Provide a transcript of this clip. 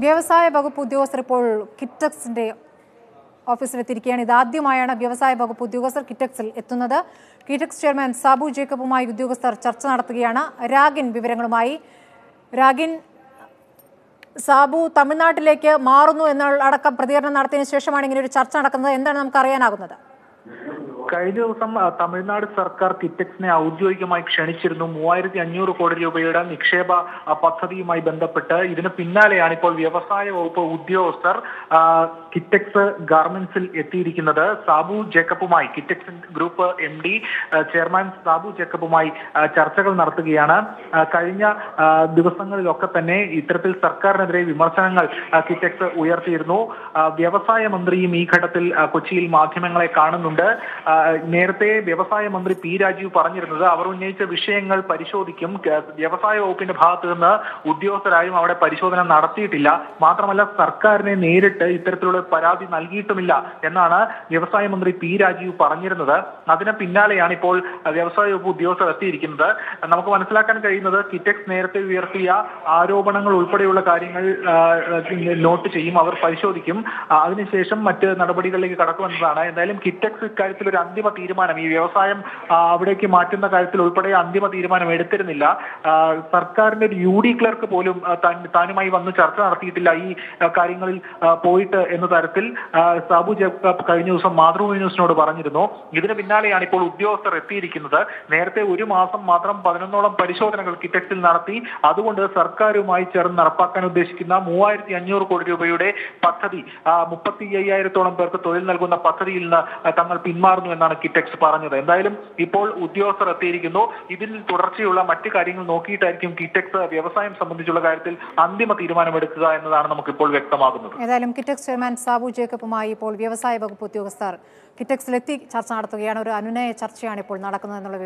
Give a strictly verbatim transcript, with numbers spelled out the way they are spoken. Biwasai Bagupudios report Kitex Day Office with Tirikiani, Dadi Mayana, Biwasai Bagupudios, Kitex, Etunada, Kitex Chairman Sabu Jacobumai, Dugasar, Churchanatiana, Ragin, Bivangamai, Ragin Sabu, Tamil Nadu Lake, Maru, and Adaka Pradesh and Nerate, Shishaman Kaile, and then Karyanagada. Kaidil, some Tamil Nadu Sarkar, Kitex, Udios Parisho, Moir, the new recorder, Niksheba, Apatari, my Benda Peta, even a Pinale, Anipol, Biwasai, Opa, Udios, Kitex Garments, Etunada, Sabu Jacobumai, Kitex Group M D, Chairman Sabu Jacobumai, Churchakal Narthagiana, Kalina, Dugasangal Lokapane, Etherpil Sarkar, and Ray Vimersangal, Kitex Uyartirno, Biwasai Mandri, Mikatil, Kochil, Martimangai Karnanda. Nerate, Biwasai Mandri Piraju Paranya, Avunage, Vishangal Parisho, the Kim, Biwasai opened a path in the Udios Parisho and Nerate Tilla, Matramala Sarkar, Nerate, Itherpula, Paradi, Nalgi Tamila, Yanana, Biwasai Mandri Piraju Paranya, Adina Pinale, Anipol, Biwasai Udios Tirikinda, and Namakanslakan Kainother, Kitex Nerate, Virtia, Aro Banangal Ulpadula Karingal note to him, our Parisho, the Kim, Administration, Matter, Nabadi Katako and Rana, and then Kitex. Andima Tirman, Yosayam, Avdeki Martin, the Kalpil, Andima Tirman, Mediterranilla, Sarkar, Udi Clerk, Tanima, Van Charta, Artitilai, Karingal, Poet, Enotartil, Sabu Karinus, Maru, and Snow Baranino, either Pinali, Anipol, Udios, the Repirikinza, Nerate, Udimasam, Matram, Padano, Parisho, and Kitex Narati, other wonder Sarkar, my Chern, Narpakan, Deshkina, Muay, the Anur Kodio Bayode, Patari, Mupati, Yayaton, Perkotoil, Naguna Patari, Tamal Pinma. And a Kitex Paranya, and I am Ipol Udios Ratirino, even Toraciola, Matikaring, Noki, Takim, Kitex, Biwasai, some of the Julagartil, and the Matirman Medica and Anamapol Vectamago. And I am Kitex Chairman Sabu Jacobumai, Biwasai Bagupudios, Kitex Leti, Churchanatiana, Anune, Churchianipol, Narakan.